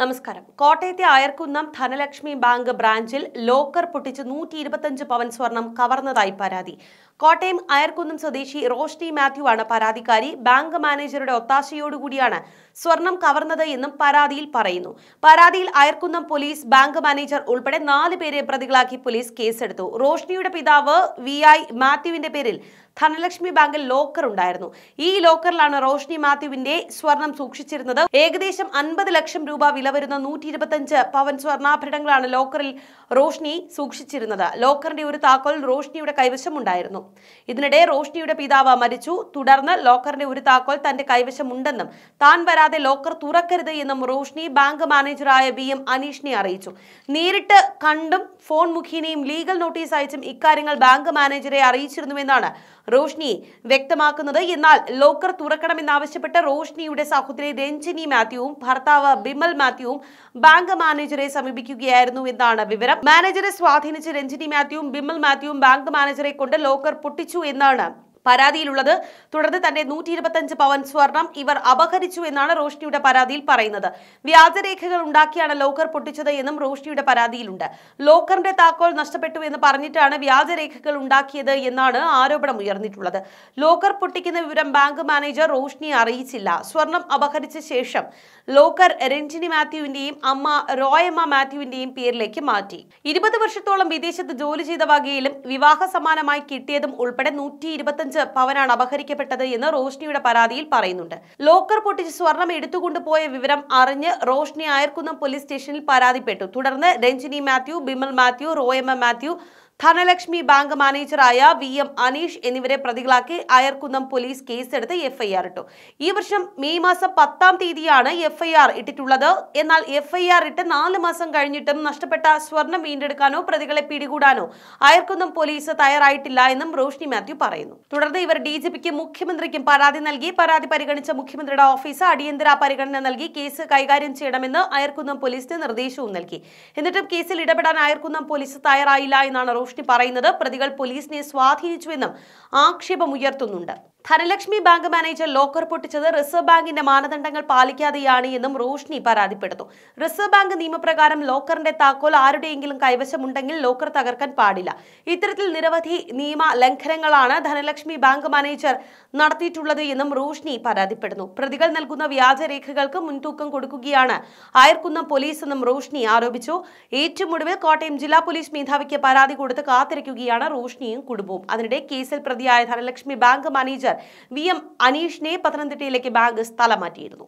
നമസ്കാരം. കോട്ടയത്തെ അയർക്കുന്നം ധനലക്ഷ്മി ബാങ്ക് ബ്രാഞ്ചിൽ ലോക്കർ പൊട്ടിച്ച് 125 പവൻ സ്വർണം കവർന്നതായി പരാതി. കോട്ടയം അയർക്കുന്നം സ്വദേശി റോഷ്നി മാത്യു ആണ് പരാതിക്കാരി. ബാങ്ക് മാനേജറുടെ ഒത്താശയോടുകൂടിയാണ് സ്വർണം കവർന്നത് എന്നും പരാതിയിൽ പറയുന്നു. പരാതിയിൽ അയർക്കുന്നം പോലീസ് ബാങ്ക് മാനേജർ ഉൾപ്പെടെ 4 പേരെ പ്രതികളാക്കി പോലീസ് കേസെടുത്തു. റോഷ്നിയുടെ പിതാവ് VI മാത്യുവിന്റെ പേരിൽ ധനലക്ഷ്മി ബാങ്കിൽ ലോക്കർ ഉണ്ടായിരുന്നു. ഈ ലോക്കറിലാണ് റോഷ്നി മാത്യുവിന്റെ സ്വർണം സൂക്ഷിച്ചിരുന്നത്. ഏകദേശം 50 ലക്ഷം രൂപ വില വരുന്ന 125 പവൻ സ്വർണ്ണാഭരണങ്ങളാണ് ലോക്കറിൽ റോഷ്നി സൂക്ഷിച്ചിരുന്നത്. ലോക്കറിന്റെ ഒരു താക്കോൽ റോഷ്നിയുടെ കൈവശമുണ്ടായിരുന്നു. ഇതിനിടെ റോഷ്നിയുടെ പിതാവ് മരിച്ചു. തുടർന്ന് ലോക്കറിന്റെ ഒരു താക്കോൽ തന്റെ കൈവശമുണ്ടെന്നും താൻ വരാതെ ലോക്കർ തുറക്കരുത് എന്നും റോഷ്നി ബാങ്ക് മാനേജറായ BM അനീഷിനെ അറിയിച്ചു. നേരിട്ട് കണ്ടും ഫോൺ മുഖേനയും ലീഗൽ നോട്ടീസ് അയച്ചും ഇക്കാര്യങ്ങൾ ബാങ്ക് മാനേജറെ അറിയിച്ചിരുന്നുവെന്നാണ് റോഷ്നി വ്യക്തമാക്കുന്നത്. എന്നാൽ ലോക്കർ തുറക്കണമെന്നാവശ്യപ്പെട്ട് റോഷ്നിയുടെ സഹോദരി രഞ്ജിനി മാത്യുവും ഭർത്താവ് ബിമൽ മാത്യുവും ബാങ്ക് മാനേജറെ സമീപിക്കുകയായിരുന്നു എന്നാണ് വിവരം. മാനേജറെ സ്വാധീനിച്ച് രഞ്ജിനി മാത്യുവും ബിമൽ മാത്യുവും ബാങ്ക് മാനേജറെ കൊണ്ട് ലോക്കർ പൊട്ടിച്ചു എന്നാണ് പരാതിയിലുള്ളത്. തുടർന്ന് തന്റെ 125 പവൻ സ്വർണം ഇവർ അപഹരിച്ചു എന്നാണ് റോഷ്നിയുടെ പരാതിയിൽ പറയുന്നത്. വ്യാജരേഖകൾ ഉണ്ടാക്കിയാണ് ലോക്കർ പൊട്ടിച്ചത് എന്നും റോഷ്നിയുടെ പരാതിയിലുണ്ട്. ലോക്കറിന്റെ താക്കോൽ നഷ്ടപ്പെട്ടു എന്ന് പറഞ്ഞിട്ടാണ് വ്യാജരേഖകൾ ഉണ്ടാക്കിയത് എന്നാണ് ആരോപണം ഉയർന്നിട്ടുള്ളത്. ലോക്കർ പൊട്ടിക്കുന്ന വിവരം ബാങ്ക് മാനേജർ റോഷ്നിയെ അറിയിച്ചില്ല. സ്വർണം അപഹരിച്ച ശേഷം ലോക്കർ രഞ്ജിനി മാത്യുവിന്റെയും അമ്മ റോയമ്മ മാത്യുവിന്റെയും പേരിലേക്ക് മാറ്റി. 20 വർഷത്തോളം വിദേശത്ത് ജോലി ചെയ്ത വകയിലും വിവാഹ സമ്മാനമായി കിട്ടിയതും ഉൾപ്പെടെ 125 പവനാണ് അപഹരിക്കപ്പെട്ടത് എന്ന് റോഷ്നിയുടെ പരാതിയിൽ പറയുന്നുണ്ട്. ലോക്കർ പൊട്ടിച്ച് സ്വർണം എടുത്തുകൊണ്ടുപോയ വിവരം അറിഞ്ഞ് റോഷ്നി അയർക്കുന്നം പോലീസ് സ്റ്റേഷനിൽ പരാതിപ്പെട്ടു. തുടർന്ന് രഞ്ജിനി മാത്യു, ബിമൽ മാത്യു, റോയമ്മ മാത്യു, ധനലക്ഷ്മി ബാങ്ക് മാനേജറായ VM അനീഷ് എന്നിവരെ പ്രതികളാക്കി അയർക്കുന്നം പോലീസ് കേസെടുത്ത് FIR ഇട്ടു. ഈ വർഷം May മാസം 10-ാം തീയതിയാണ് FIR ഇട്ടിട്ടുള്ളത്. എന്നാൽ FIR ഇട്ട് 4 മാസം കഴിഞ്ഞിട്ടും നഷ്ടപ്പെട്ട സ്വർണം വീണ്ടെടുക്കാനോ പ്രതികളെ പിടികൂടാനോ അയർക്കുന്നം പോലീസ് തയ്യാറായിട്ടില്ല എന്നും റോഷ്നി മാത്യു പറയുന്നു. തുടർന്ന് ഇവർ DGPക്കും മുഖ്യമന്ത്രിക്കും പരാതി നൽകി. പരാതി പരിഗണിച്ച മുഖ്യമന്ത്രിയുടെ ഓഫീസ് അടിയന്തര പരിഗണന നൽകി കേസ് കൈകാര്യം ചെയ്യണമെന്ന് അയർക്കുന്നം പോലീസിന് നിർദ്ദേശവും നൽകി. എന്നിട്ടും കേസിൽ ഇടപെടാൻ അയർക്കുന്നം പോലീസ് തയ്യാറായില്ല എന്നാണ് റോഷ്നി പറയുന്നത്. പ്രതികൾ പോലീസിനെ സ്വാധീനിച്ചുവെന്നും ആക്ഷേപമുയർത്തുന്നുണ്ട്. ധനലക്ഷ്മി ബാങ്ക് മാനേജർ ലോക്കർ പൊട്ടിച്ചത് റിസർവ് ബാങ്കിന്റെ മാനദണ്ഡങ്ങൾ പാലിക്കാതെയാണ് എന്നും റോഷ്നി പരാതിപ്പെടുന്നു. റിസർവ് ബാങ്ക് നിയമപ്രകാരം ലോക്കറിന്റെ താക്കോൽ ആരുടെയെങ്കിലും കൈവശമുണ്ടെങ്കിൽ ലോക്കർ തകർക്കാൻ പാടില്ല. ഇത്തരത്തിൽ നിരവധി നിയമ ലംഘനങ്ങളാണ് ധനലക്ഷ്മി ബാങ്ക് മാനേജർ നടത്തിയിട്ടുള്ളത് എന്നും റോഷ്നി പരാതിപ്പെടുന്നു. പ്രതികൾ നൽകുന്ന വ്യാജരേഖകൾക്ക് മുൻതൂക്കം കൊടുക്കുകയാണ് അയർക്കുന്നം പോലീസ് എന്നും റോഷ്നി ആരോപിച്ചു. ഏറ്റവും ഒടുവിൽ കോട്ടയം ജില്ലാ പോലീസ് മേധാവിക്ക് പരാതി കൊടുത്ത് കാത്തിരിക്കുകയാണ് റോഷ്നിയും കുടുംബവും. അതിനിടെ കേസിൽ പ്രതിയായ ധനലക്ഷ്മി ബാങ്ക് മാനേജർ VM അനീഷിനെ പത്തനംതിട്ടയിലേക്ക് ബാങ്ക് സ്ഥലം മാറ്റിയിരുന്നു.